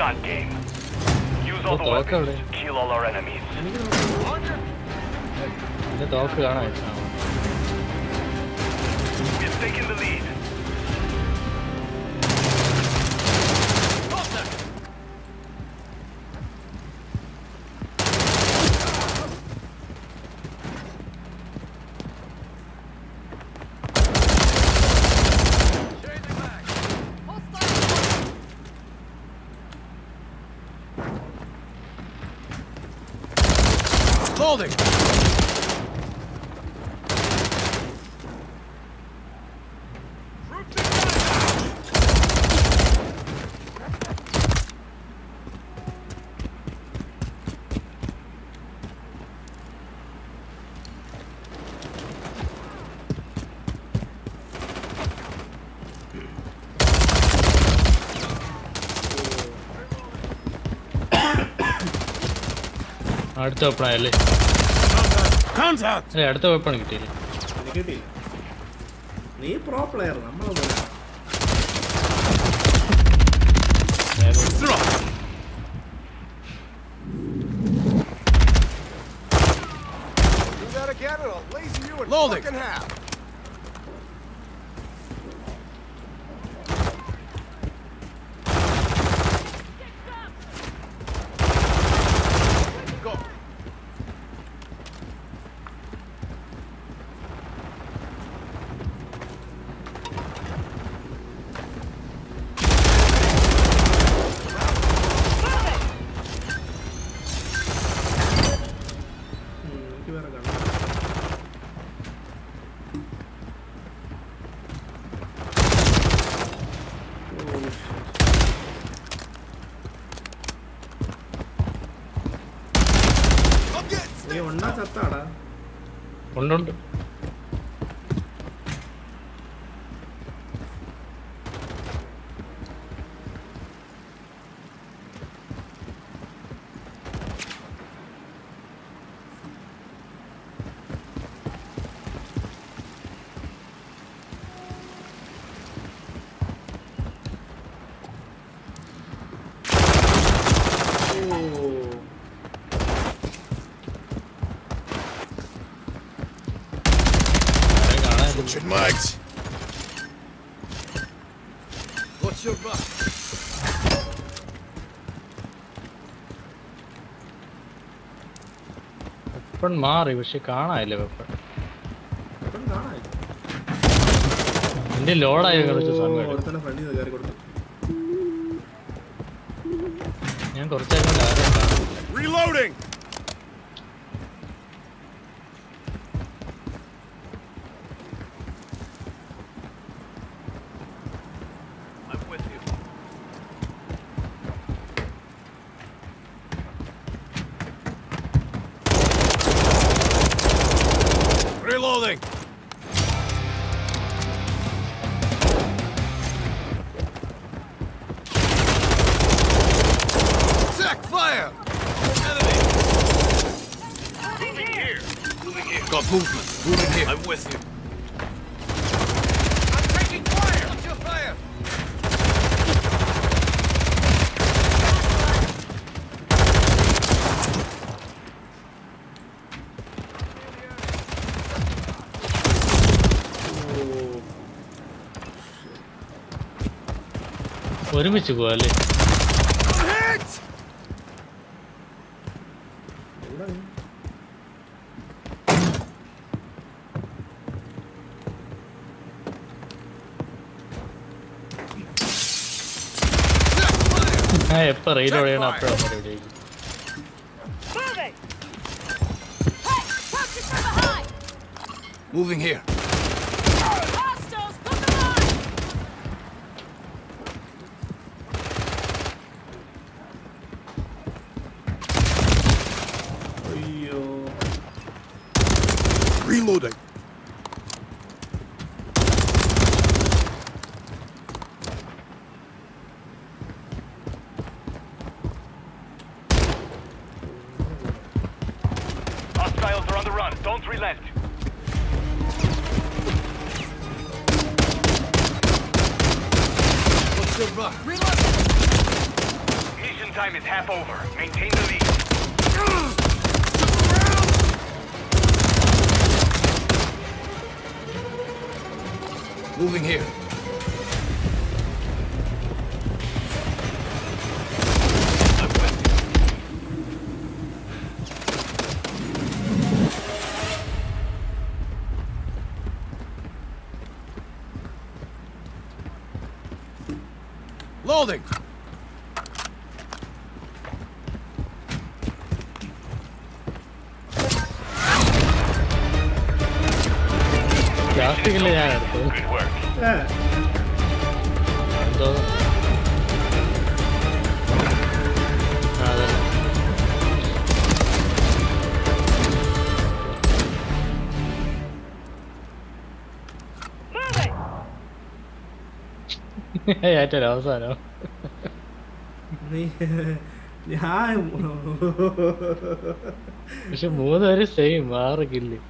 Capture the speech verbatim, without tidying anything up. Gun Game. Use all the weapons to kill all our enemies. We've taken the lead. Holding. Contact! Contact! Hey, that's the weapon. You get it. You're a pro player. You gotta get it. I'll laser you in fucking half. One do Mike's. What's your buck? Weapon Mari, but she can't. I live up. Weapon died. In the Lord, I got to some. What kind of funny is that? Reloading. Where did you go, Ali? Hit! Hey, I'm ready to run after him. Moving. Hey, capture from behind. Moving here. Reloading. Hostiles are on the run. Don't relent. What's your buck? Reloading. time is half over. Maintain the lead. Moving here. Loading. Good work. Yeah. Hey, I did also know. Yeah, I know.